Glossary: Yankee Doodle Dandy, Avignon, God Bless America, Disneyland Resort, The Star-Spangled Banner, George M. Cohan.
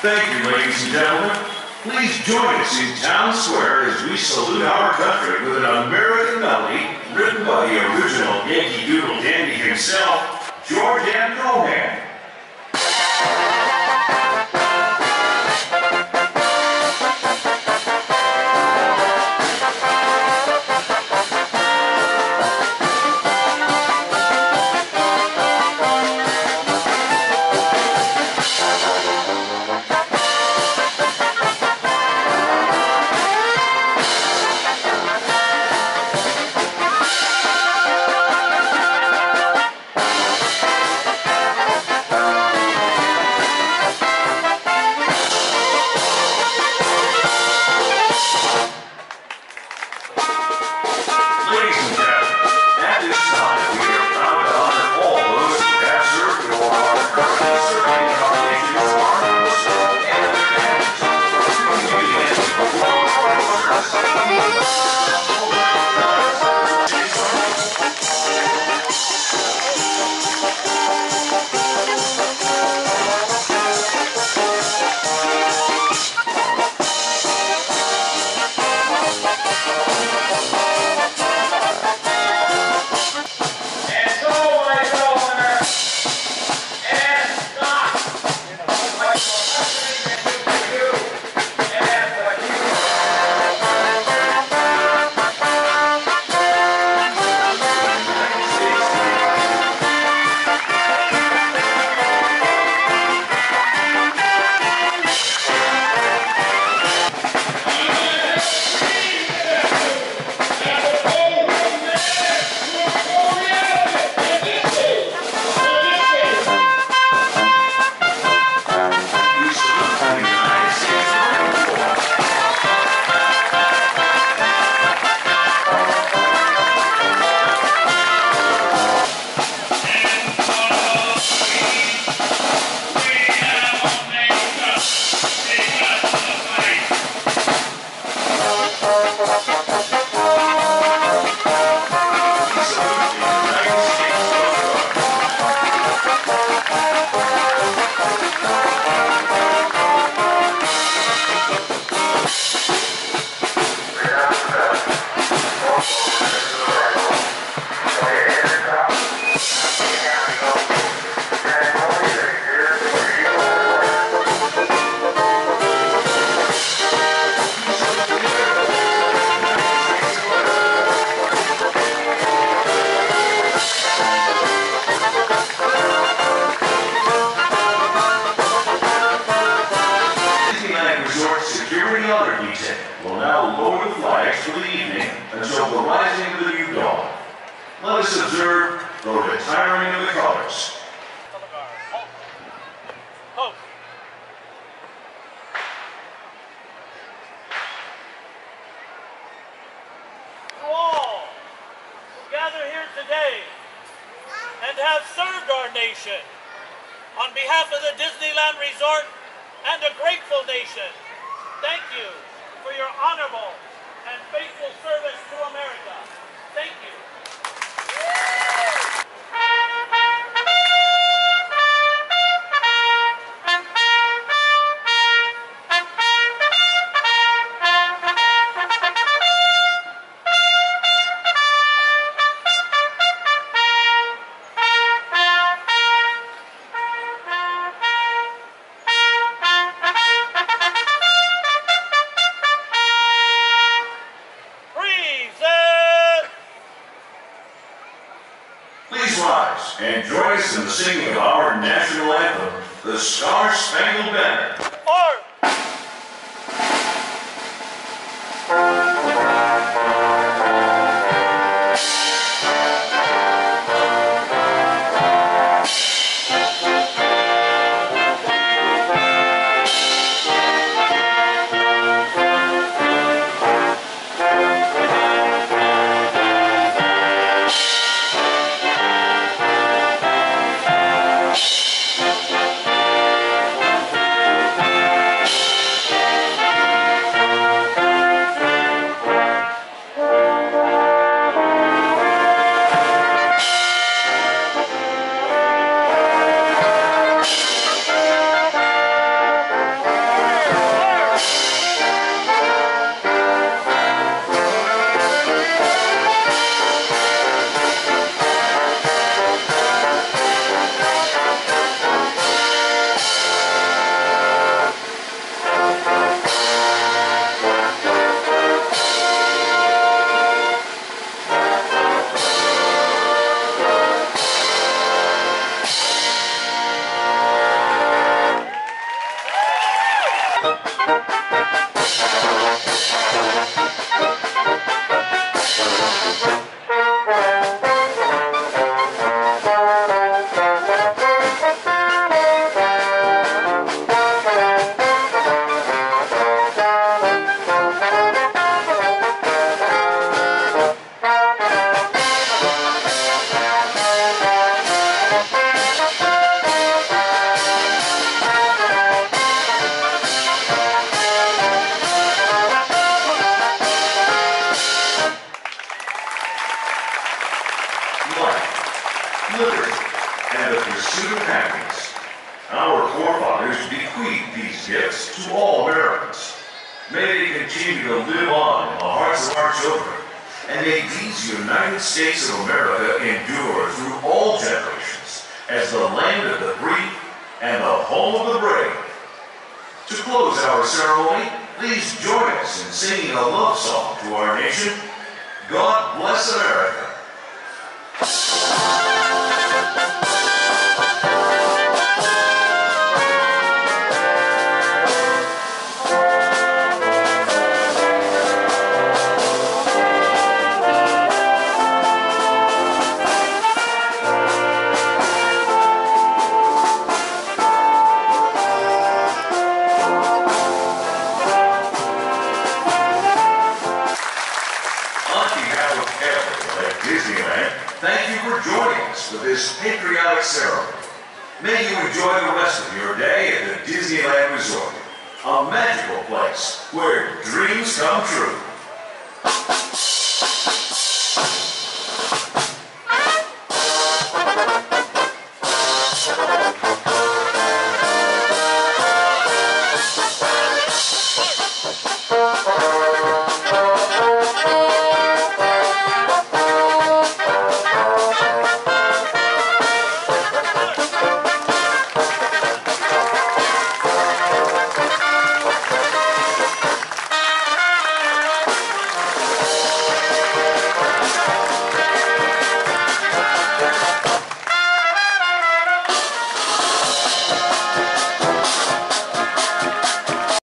Thank you, ladies and gentlemen. Please join us in Town Square as we salute our country with an American melody written by the original Yankee Doodle Dandy himself, George M. Cohan. On behalf of the Disneyland Resort and a grateful nation, thank you for your honorable and faithful service to America. Thank you. And join us in the singing of our national anthem, The Star-Spangled Banner. And the pursuit of happiness. Our forefathers bequeathed these gifts to all Americans. May they continue to live on in the hearts of our children, and may these United States of America endure through all generations as the land of the free and the home of the brave. To close our ceremony, please join us in singing a love song to our nation, God Bless America. Disneyland, thank you for joining us for this patriotic ceremony. May you enjoy the rest of your day at the Disneyland Resort, a magical place where dreams come true.